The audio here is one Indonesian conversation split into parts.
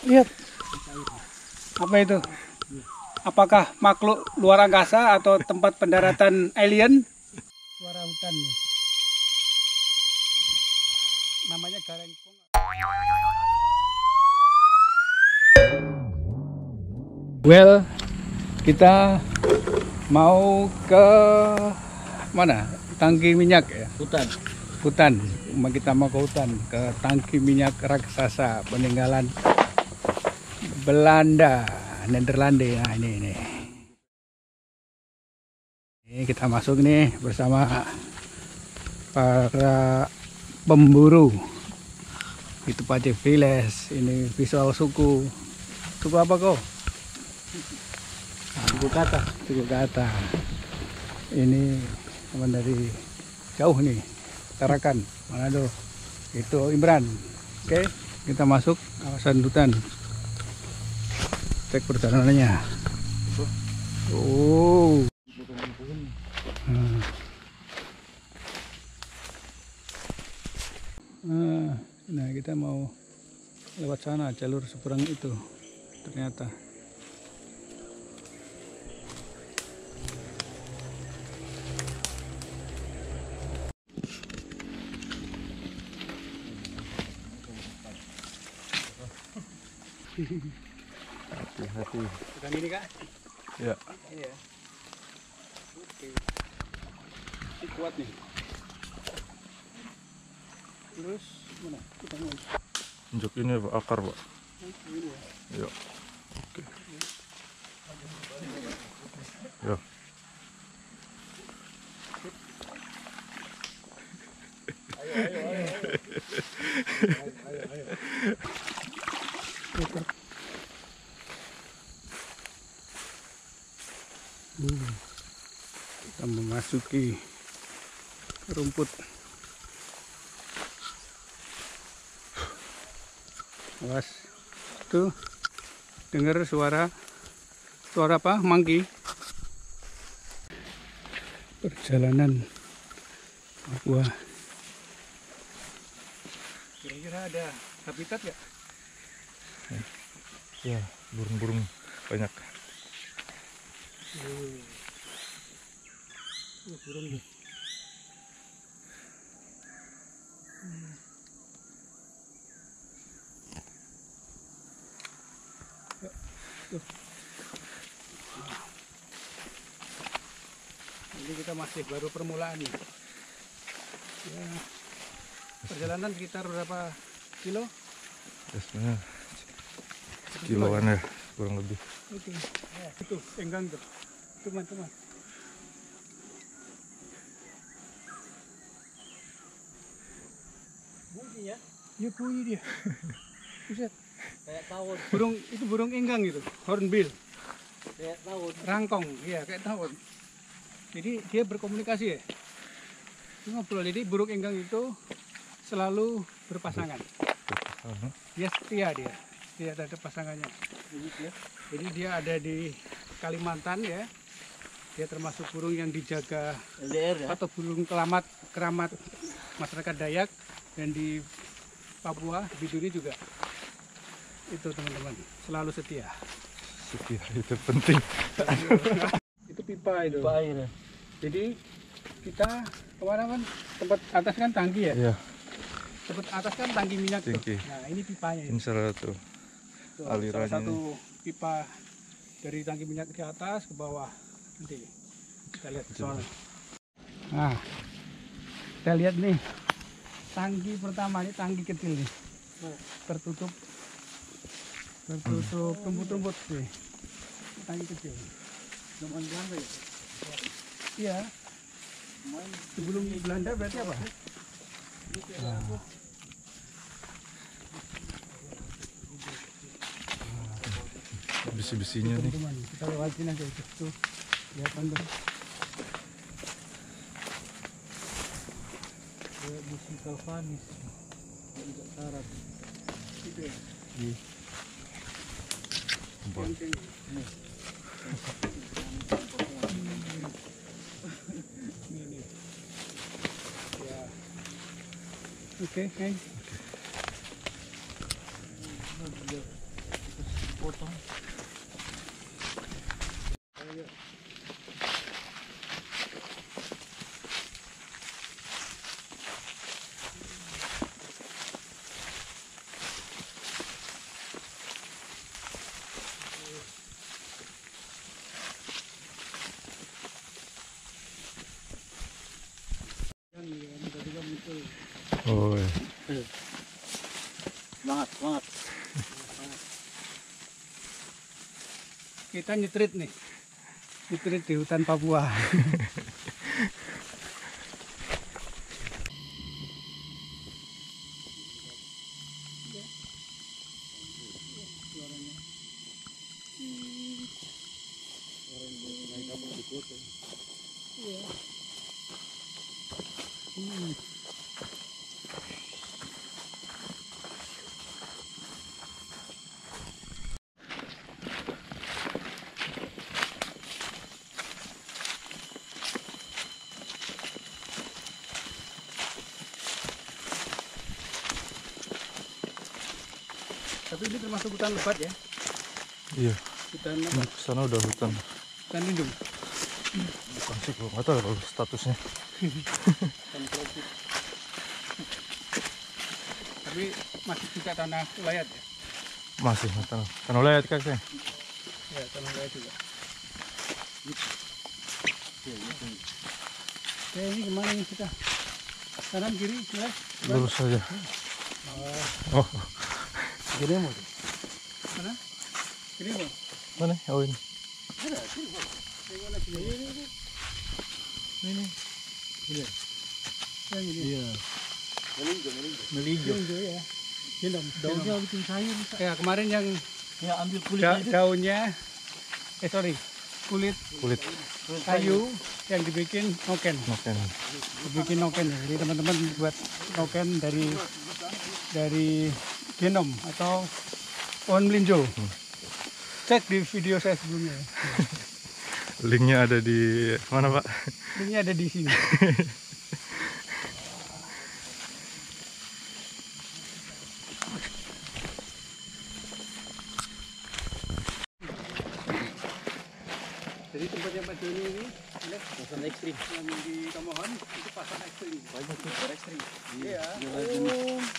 Lihat. Apa itu? Apakah makhluk luar angkasa atau tempat pendaratan alien? Suara hutan nih. Namanya garengkong. Well, kita mau ke mana? Tangki minyak ya? Hutan. Hutan. Kita mau ke hutan, ke tangki minyak raksasa peninggalan Belanda, Nederlande. Nah, ini. Ini kita masuk nih bersama para pemburu. Itu Pacevilles, ini visual suku. Suku apa kok? Suku kata. Ini teman dari jauh nih, Tarakan, Manado. Itu Imran. Oke, kita masuk kawasan hutan. Cek perjalanannya. Oh. Nah, kita mau lewat sana jalur seberang itu. Ternyata hati-hati. Bukan ini, Kak? Ya. Iya. Oke. Ini kuat nih. Terus mana? Kita mau. Tunjuk ini Pak, akar, Pak. Ini ya. Iya. Oke. Ya. Ayo. Kita memasuki rumput. Awas tuh, dengar suara apa? Mangki. Perjalanan Papua. Kira-kira ada habitat ya? Ya, burung-burung banyak. Burung nih. Ini kita masih baru permulaan nih. Ya. Perjalanan sekitar berapa kilo? Yes, kiloan ya, kurang lebih. Oke. Ya, itu enggang tuh. Teman-teman. Bunyinya? Ya bunyi dia. Buset. Kayak tawon. Burung itu, burung enggang gitu, hornbill. Kayak tawon. Rangkong, iya kayak tawon. Jadi dia berkomunikasi ya. Ngobrol. Jadi burung enggang itu selalu berpasangan. Dia setia dia. Dia ada pasangannya. Jadi dia ada di Kalimantan ya. Dia termasuk burung yang dijaga LDR, ya? Atau burung keramat masyarakat Dayak, dan di Papua Bintuni juga. Itu teman-teman, selalu setia. Setia itu penting. Itu pipa itu. Pipa air, ya? Jadi kita kemana kan? Tempat atas kan tangki ya. Iya. Tempat atas kan tangki minyak. Tuh. Nah ini pipanya. Ini salah satu. Alirannya salah satu pipa dari tangki minyak ke atas ke bawah. Nanti kita lihat ke sana. Nah, kita lihat nih tangki pertama, ini tangki kecil nih, tertutup rumput-rumput nih. Tangki kecil. Zaman Belanda ya? Iya. Sebelum Belanda berarti apa? Nah. Besi-besinya nih. Kita lewatin aja itu. Kelihatan tuh. Kayak besi kalvanis. Enggak karat. Gitu ya? Iya. Oke. potong. Oi. Semangat. Kita nyetrit nih. Nyetrit di hutan Papua. Tapi ini termasuk hutan lebat ya? Iya. Hutan lebat. Di sana udah hutan. Hutan lindung. Bukan sih, gue nggak tahu kalau statusnya. Tapi masih juga tanah ulayat ya? Masih tanah ulayat kak saya. Ya tanah ulayat juga. Oke, ini kemana nih kita? Kanan kiri sebelah. Lurus saja. Oh. Kiri mau tuh. Mana? Kiri mau. Mana? Oh ini. Ada kiri mau. Tengok nak kiri. Ini. Ini. Yang ini. Iya. Melinjo ya. Gendam. Daunnya bikin sayur. Ya kemarin yang ambil kulitnya itu. Daunnya. Kulit. Kayu yang dibikin noken. Dibikin noken. Jadi teman-teman buat noken dari genom atau pohon melinjo. Cek di video saya sebelumnya. Linknya ada di mana Pak? Linknya ada di sini. Jadi tempatnya Pak Joni ini pasang ekstrim. Yang di Tomohon itu pasang ekstrim. Banyak pasang ekstrim. Iya.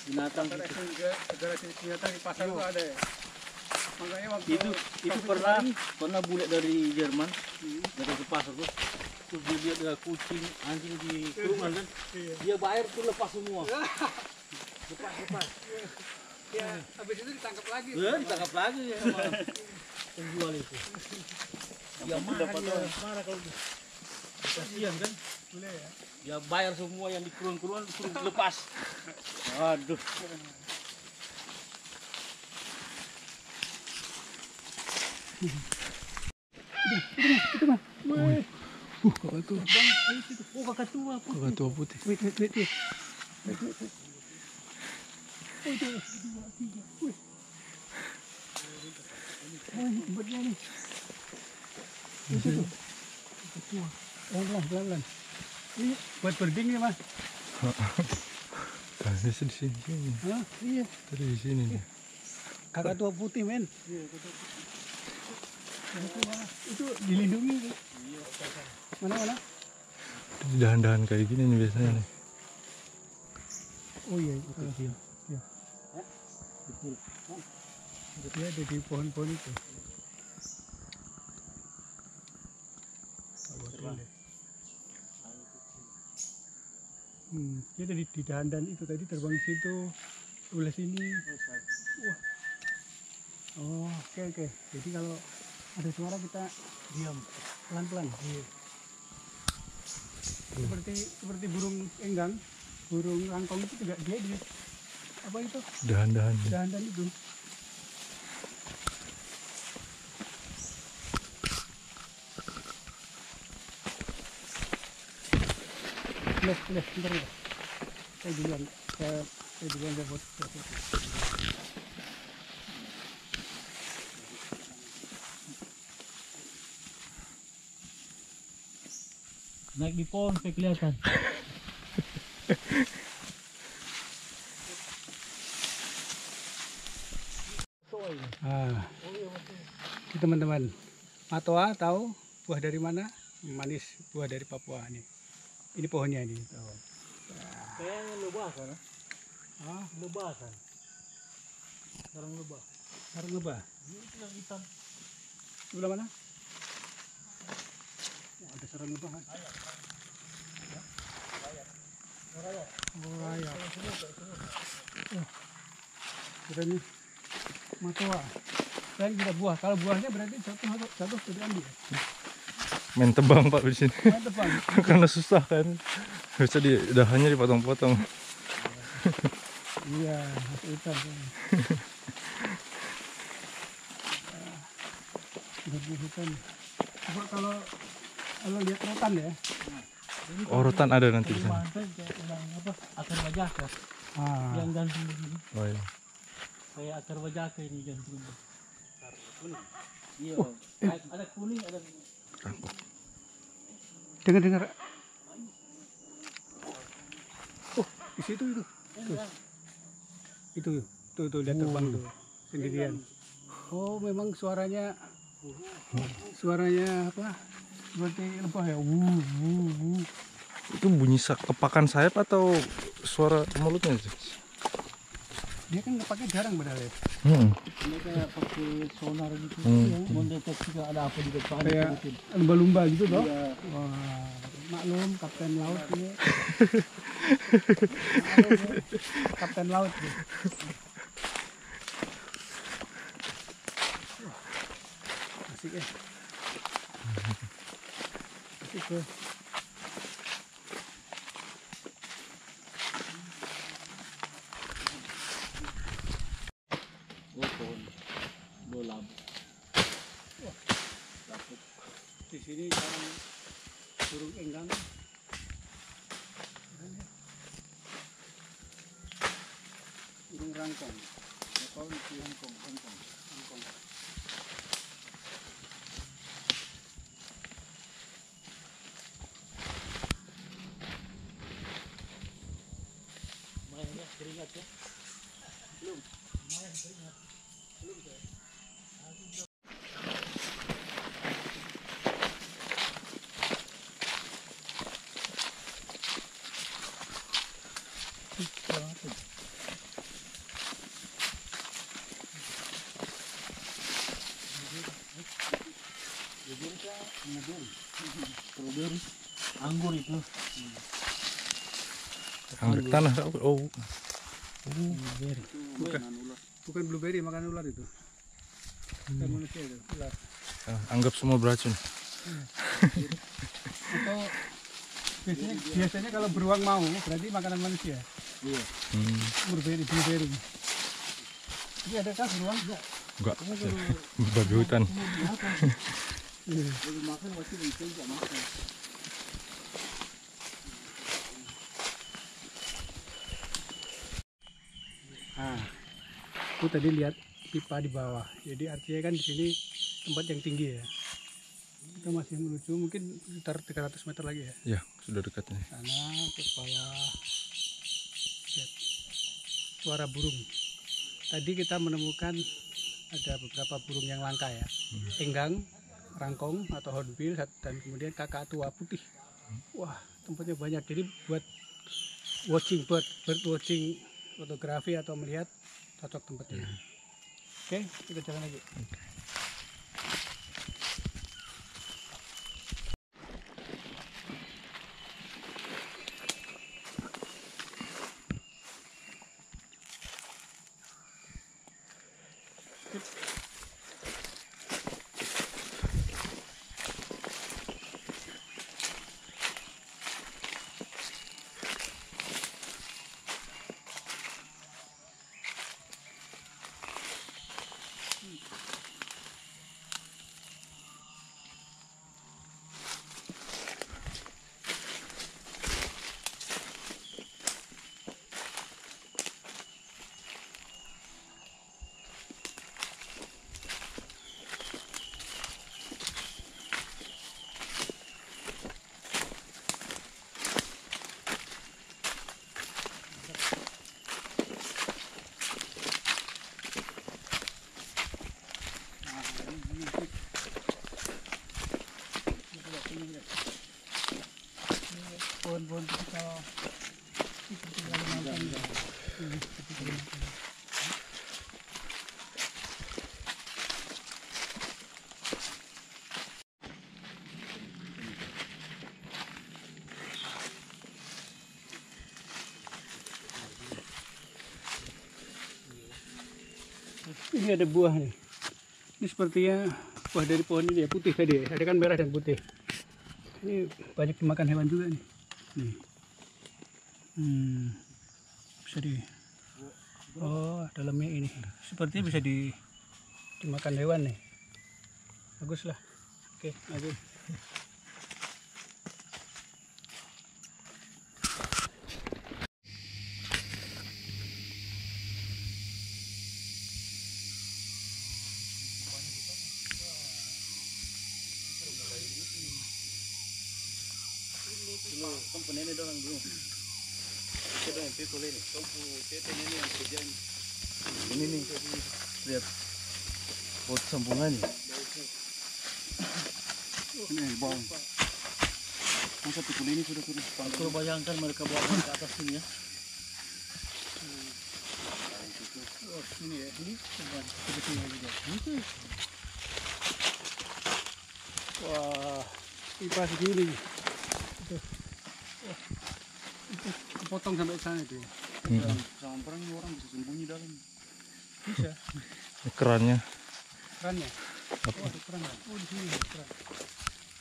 Binatang ekstrim juga. Segala jenis binatang di pasar itu ada ya. Makanya waktu itu pernah bule dari Jerman datang ke pasar tuh. Terus dia lihat ada kucing, anjing di kurungan kan. Dia bayar tuh lepas semua. Lepas. Ya, habis itu ditangkap lagi. Ditangkap lagi ya sama penjual itu. Dia marah kalau dia. Kasihan kan? Boleh ya? Dia bayar semua yang di kurung-kurungan disuruh dilepas. Aduh. Itu mah. Kakak tua putih. Wait. Itu dua tiga. Tempatnya nih. Itu. Kakak tua. Pelan. Ini buat birding nih, Mas. Heeh. Di sini. Hah? Iya. Tadi di sini nih. Kakak tua putih, men. Iya, kakak tua. Itu dilindungi tuh. Mana? Di dahan-dahan kayak gini nih biasanya nih. Oh iya, kecil. Iya. Ya. Kecil. Jadi ada di pohon-pohon itu. Dia ada di dahan-dahan itu tadi terbang di situ. Sebelah sini. Wah. Oh, oke. Jadi kalau ada suara kita diam pelan-pelan. Iya. Seperti burung enggang, burung langkong itu juga dia di apa itu? Dahan-dahan itu. Leh, bentar ya. Saya duluan buat. Naik di pohon supaya kelihatan. teman-teman. Matoa tahu buah dari mana? Manis, buah dari Papua nih. Ini pohonnya ini. Kayaknya lebah kan? Ah, lebah kan? Sarang lebah. Sarang lebah. Ini yang hitam. Sebelah mana? Oh, ada sarang lebah kan? Ayat. Ayat. Oh, ayat. Kira ini matoa. Dan kita buah. Kalau buahnya berarti satu sudah ambil. Main tebang Pak di sini. Main tebang. Karena susah kan. Bisa di dahannya dipotong-potong. Iya, itu. Hutan. Coba kalau lihat rotan ya. Oh, rotan ada nanti di sana. Apa? Akar wajaka. Ah. Yang gantung begini. Oh iya. Kayak akar wajaka ini gantung. Iya. Ada kuning, ada rangkok. Dengar-dengar. Oh, di situ itu. Itu lihat terbang tuh sendirian. Oh, memang suaranya apa? Seperti lebah ya. Itu bunyi kepakan sayap atau suara mulutnya sih? Dia kan nggak pakai jarang berarti. Dia kayak pakai sonar gitu, mendeteksi kalau ada apa di depan. Kayak lumba-lumba gitu dong. Iya. Wah, maklum kapten laut ini. Kapten laut gitu. Asik ya. Asik tuh. Di sini kan burung enggang. Burung rangkong. Atau rangkong. Mainnya keringat ya? Belum. Main keringat. Belum saya. Anggur itu. Anggur tanah. Oh. Blueberry. Bukan blueberry, makan ular itu. Kita manusia itu, ular. Anggap semua beracun. Atau biasanya kalau beruang mau, berarti makanan manusia. Iya. Blueberry. Ini adakah beruang enggak? Enggak. Babi hutan. Belum makan masih bisa enggak makan. Aku tadi lihat pipa di bawah, jadi artinya kan di sini tempat yang tinggi ya. Kita masih menuju mungkin sekitar 300 meter lagi ya. Ya, sudah dekatnya. Sana ke bawah. Lihat suara burung. Tadi kita menemukan ada beberapa burung yang langka ya, enggang, rangkong atau hornbill, dan kemudian kakatua putih. Wah, tempatnya banyak. Jadi buat watching bird watching, fotografi atau melihat. Cocok tempatnya. Oke, kita jalan lagi. Ini ada buah nih. Ini sepertinya buah dari pohon ini ya, putih tadi ya. Ada kan merah dan putih. Ini banyak dimakan hewan juga nih. Nih. Bisa di... Oh, dalamnya ini. Sepertinya bisa dimakan hewan nih. Bagus lah. Oke, lanjut. Ini nih, lihat buat sambungannya. Ini bom. Masa pikul ini sudah turun. Kalau bayangkan mereka bawa ke atas sini ya. Oh, ini ya, ini teman. Wah, ini pas gini. Potong sampai sana itu. Samperang orang bisa sembunyi dalam. Bisa. Kerannya. Kerannya. Oh, ada keran. Oh, di sini ada keran.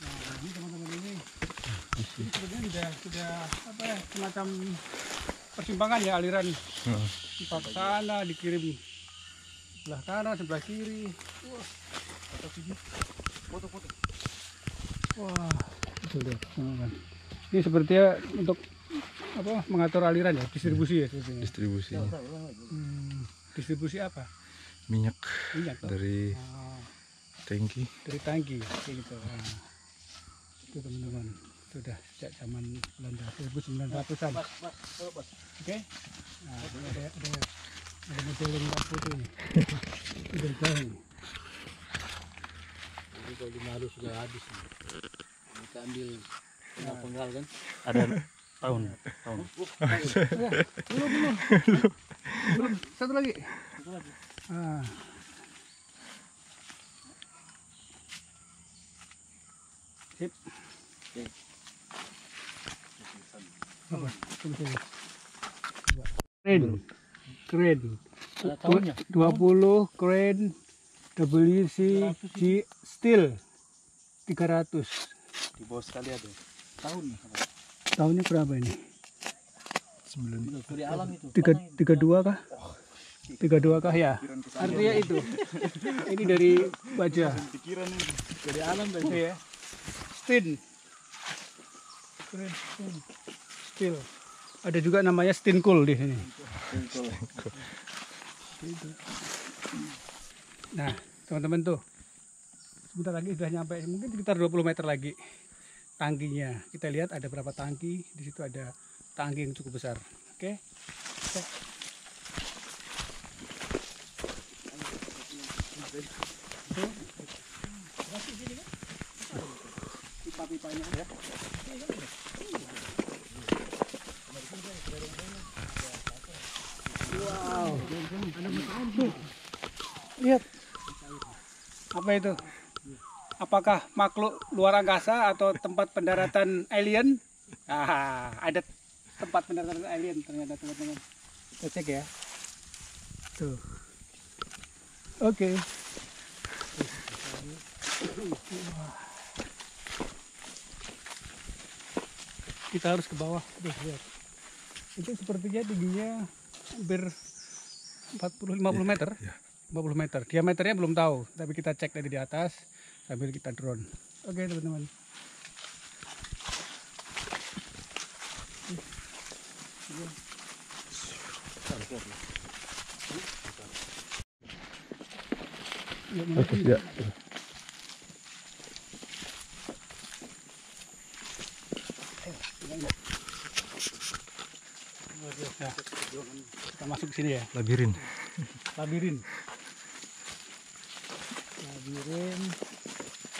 Nah, ini teman-teman ini sebenarnya sudah apa ya, semacam persimpangan ya aliran. Ke sana dikirim sebelah kanan, sebelah kiri. Wah. Foto-foto. Wah, itu deh. Ini sepertinya untuk apa mengatur aliran ya, distribusi ya sepertinya. Distribusi. Distribusi apa? Minyak dari tangki. Dari tangki kayak gitu. Itu teman-teman sudah sejak zaman Belanda 1900-an. Oke. Nah, ada model yang putih ini. Udah jauh. Jadi kalau dimalu sudah habis. Kita ambil penggal kan. Ada tahun. Belum. Satu lagi. Ah. Sip. Oke. Keren. 20 keren WCG steel 300. Di bawah sekali ada. Tahunnya berapa ini? 32 kah? 32 kah ya? Artinya itu. Ini dari baja. Dari alam baja ya. Steel. Ada juga namanya stinkul di sini. Nah, teman-teman tuh. Sebentar lagi sudah nyampe, mungkin sekitar 20 meter lagi. Tangkinya kita lihat ada berapa tangki di situ, ada tangki yang cukup besar. Oke. Pipa-pipanya ya. Wow. Lihat. Apa itu? Apakah makhluk luar angkasa atau tempat pendaratan alien? Ada tempat pendaratan alien ternyata teman-teman. Kita cek ya. Tuh. Oke. Kita harus ke bawah. Tuh, lihat. Itu sepertinya tingginya hampir 40-50 meter. 50 meter. Diameternya belum tahu, tapi kita cek dari di atas. Sambil kita drone. Oke, teman-teman. Oke, ya. Kita masuk ke sini ya. Labirin.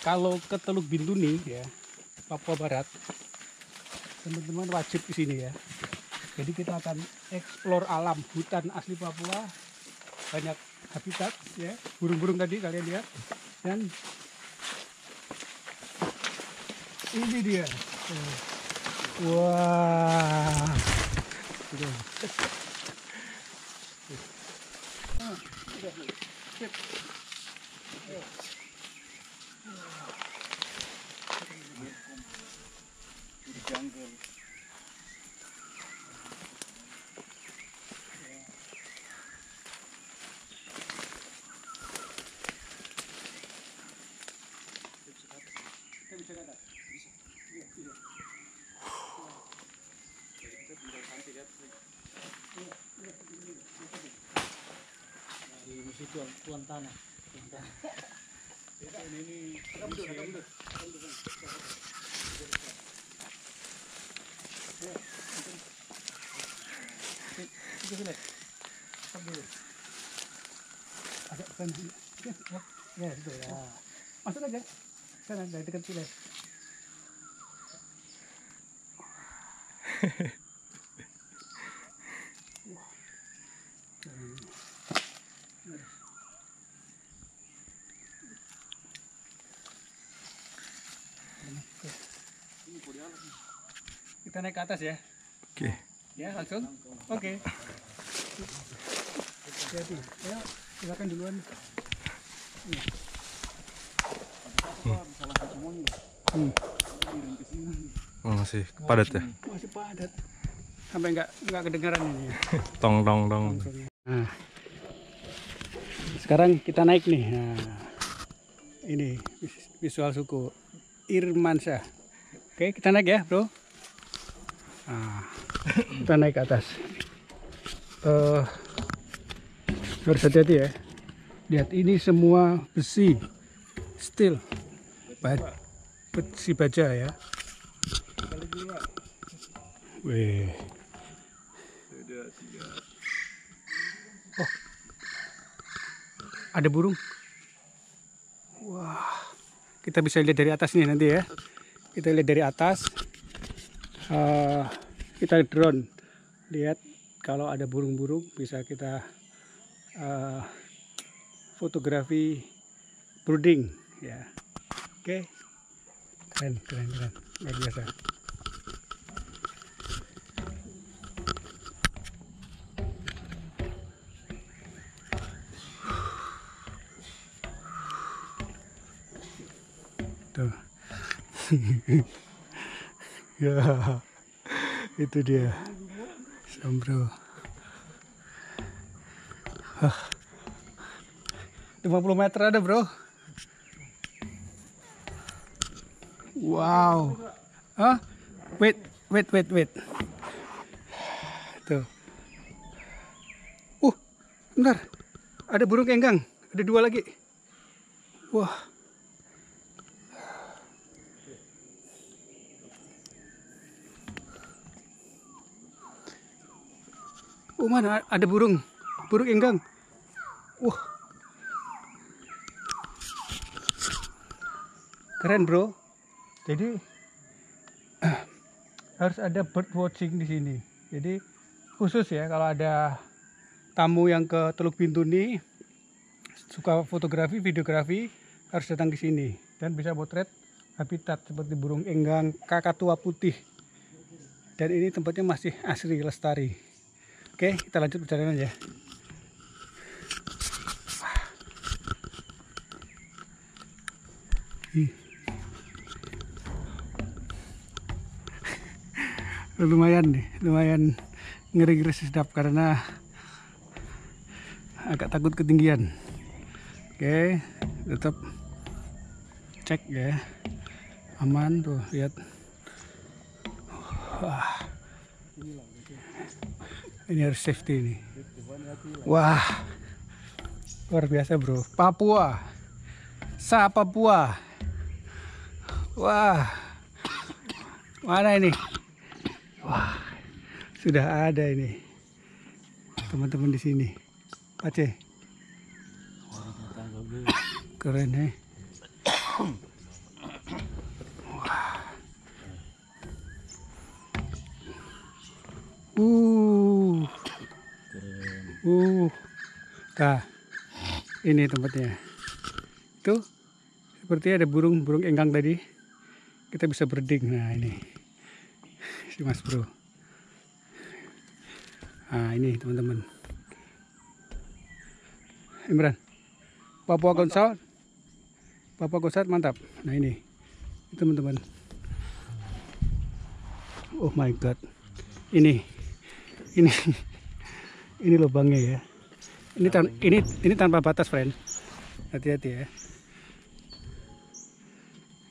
Kalau ke Teluk Bintuni ya, Papua Barat, teman-teman wajib ke sini ya. Jadi kita akan eksplor alam hutan asli Papua, banyak habitat ya, burung-burung tadi kalian lihat, dan ini dia. Wah. Wow. Tuan tanah. Ini agak panjang. Ya, sudah ya. Masuk aja. Sana dari dekat sini. Kita naik ke atas ya. Oke. Okay. Ya langsung. Oke. Okay. Jadi, ya silakan duluan. Oh, masih padat ya? Masih padat. Sampai nggak kedengaran ini. Tong tong tong. Nah, sekarang kita naik nih. Nah, ini visual suku Irmansyah. Oke, kita naik ya, bro. Nah, kita naik ke atas. Harus hati-hati ya. Lihat ini semua besi steel, besi baja ya. Wih. Oh, ada burung. Wah, kita bisa lihat dari atas nih nanti ya. Kita lihat dari atas. Kita drone lihat kalau ada burung-burung bisa kita fotografi brooding ya. Oke. Keren luar biasa. Tuh. Ya, itu dia Sambro. 50 meter ada, bro. Wow. Hah? Wait. Tuh. Bentar. Ada burung kenggang. Ada dua lagi. Wah. Oh, mana ada burung enggang. Wah, keren bro. Jadi harus ada bird watching di sini. Jadi khusus ya kalau ada tamu yang ke Teluk Bintuni suka fotografi, videografi harus datang ke sini dan bisa potret habitat seperti burung enggang, kakatua putih. Dan ini tempatnya masih asri lestari. Oke, kita lanjut perjalanan ya. Lumayan nih, lumayan ngeri-ngeri sedap karena agak takut ketinggian. Oke, tetap cek ya, aman tuh lihat. Wah. Ini harus safety nih. Wah, luar biasa bro. Papua, Papua. Wah, mana ini? Wah, sudah ada ini. Teman-teman di sini, Pace. Keren ya. Wah. Nah, ini tempatnya. Tuh, seperti ada burung enggang tadi. Kita bisa birding. Nah, ini. Si Mas Bro. Nah, ini teman-teman. Imran. Papua Barat mantap. Nah ini teman-teman, oh my god, ini lubangnya ya. Ini tanpa batas, friend. Hati-hati ya.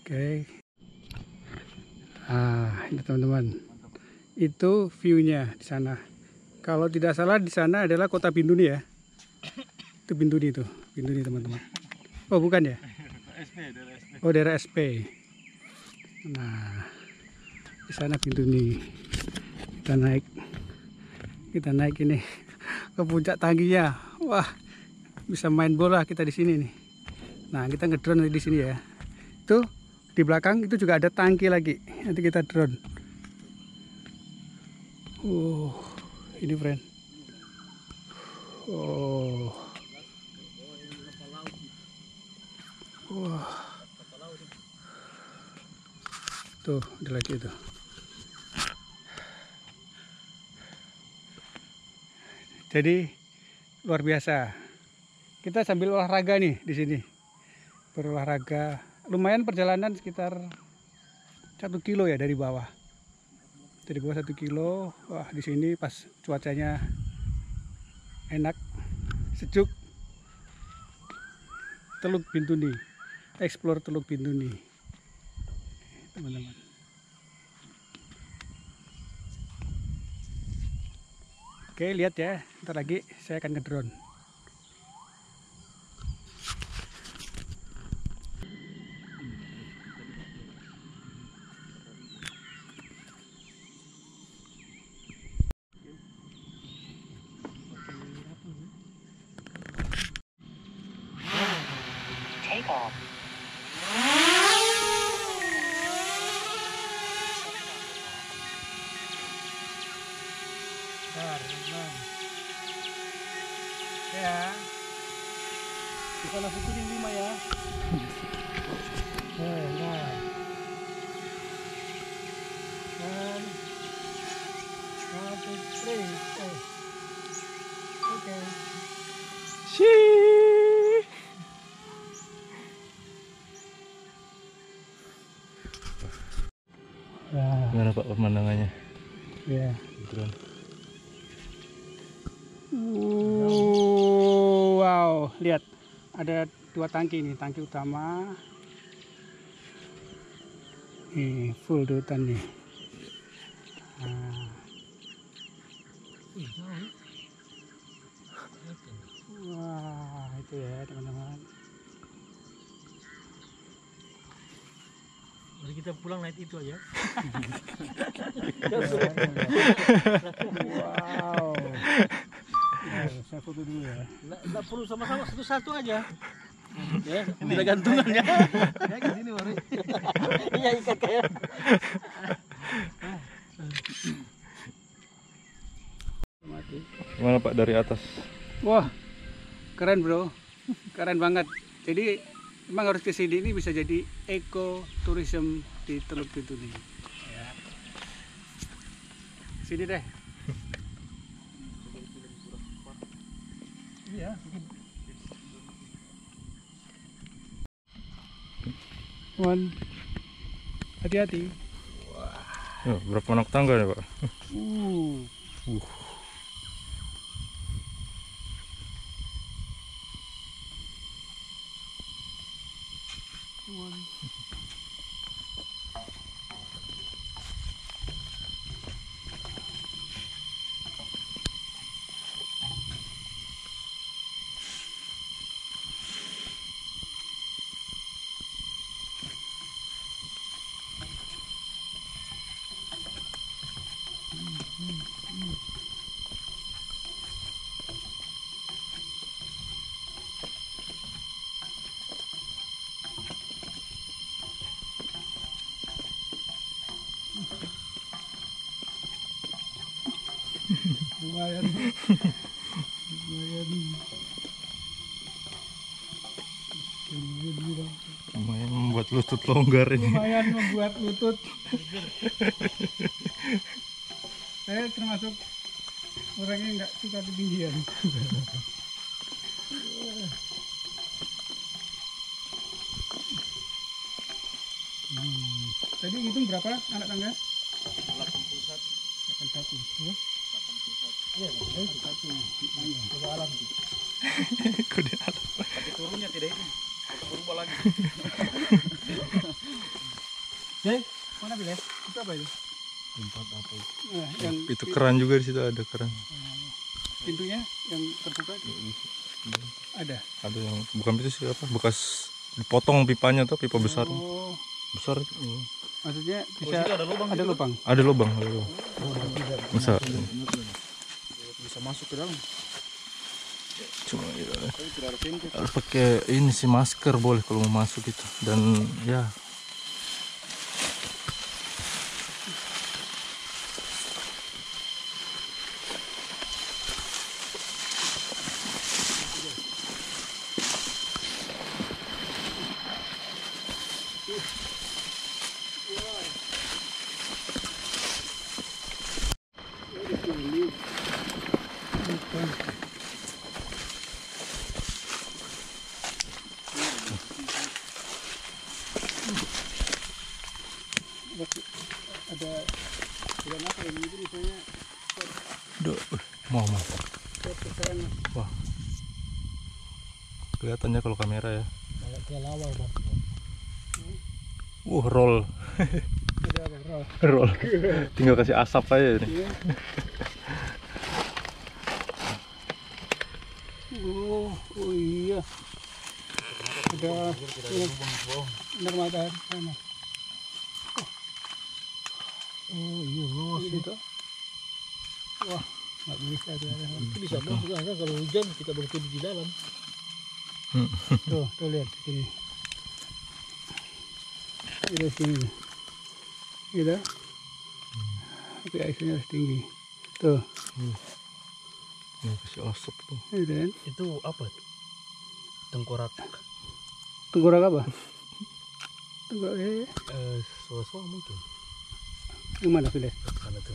Oke. Ah, ini teman-teman. Itu view-nya di sana. Kalau tidak salah di sana adalah kota Bintuni ya. Itu Bintuni itu. Bintuni teman-teman. Oh, bukan ya? Oh, daerah SP. Nah, di sana Bintuni. Kita naik ini ke puncak tangginya. Wah, bisa main bola kita di sini nih. Nah, kita ngedrone di sini ya. Itu di belakang itu juga ada tangki lagi. Nanti kita drone. Ini friend. Oh. Wah. Tuh, ada lagi itu. Jadi luar biasa. Kita sambil olahraga nih di sini. Berolahraga. Lumayan perjalanan sekitar 1 kilo ya dari bawah. Dari bawah 1 kilo. Wah, di sini pas cuacanya enak, sejuk. Teluk Bintuni. Explore Teluk Bintuni. Teman-teman. Oke, lihat ya, ntar lagi saya akan ngedrone. Take off. Ya, kita langsung kuning 5 ya. Oke. Gimana Pak pemandangannya? Ya. Wow, lihat ada 2 tangki ini, tangki utama. Nih, full di hutan nih. Nah. Wah, itu ya teman-teman. Mari kita pulang naik itu aja. Wow. Saya foto dulu ya. Nggak perlu sama-sama, satu-satu aja. Ya, kita gantungan ya. Ya ke sini baru. Iya, ikat kayak. Gimana Pak dari atas? Wah, keren bro, keren banget. Jadi emang harus ke sini, ini bisa jadi ekoturism di Teluk Bintuni. Ya. Sini deh. Ya. Teman, hati-hati. Wah. Berapa anak tangga ya Pak? Teman. Lumayan membuat lutut longgar ini. Lumayan membuat lutut. Saya termasuk orangnya nggak suka ketinggian. Tadi hitung berapa anak tangga? 81. Iya, 81. Kuda alam. Kuda alam. Tapi turunnya tidak itu. Berubah lagi. Deh, mana bilas? Itu apa itu? Tempat apa? Nah, yang itu keran juga di situ ada keran. Pintunya yang terbuka itu. Ada yang bukan pintu sih apa? Bekas dipotong pipanya atau pipa besar. Oh. Besar itu. Maksudnya bisa ada lubang. Ada lubang. Ada lubang. Besar. Bisa masuk ke dalam. Cuma ya, harus pakai ini sih masker boleh kalau mau masuk gitu dan ya. Wah, kelihatannya kalau kamera ya. Roll. Roll. Tinggal kasih asap aja ini. Oh iya. Ada benar matahari sana. Oh iya, luas itu. Wah, nggak bisa itu bisa juga kalau hujan kita berteduh di dalam. Tuh lihat sini. Ini sini. Gitu. Tapi airnya harus tinggi. Tuh. Ini kasih asap tuh. Itu apa? Tengkorak. Tengkorak apa? Tengkorak suasana mungkin. Gimana pilih? Sana tuh.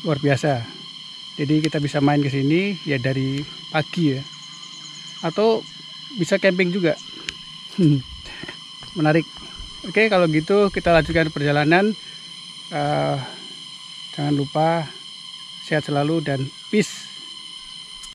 Luar biasa. Jadi kita bisa main ke sini ya dari pagi ya. Atau bisa camping juga. Menarik. Oke, kalau gitu kita lanjutkan perjalanan. Jangan lupa sehat selalu dan peace.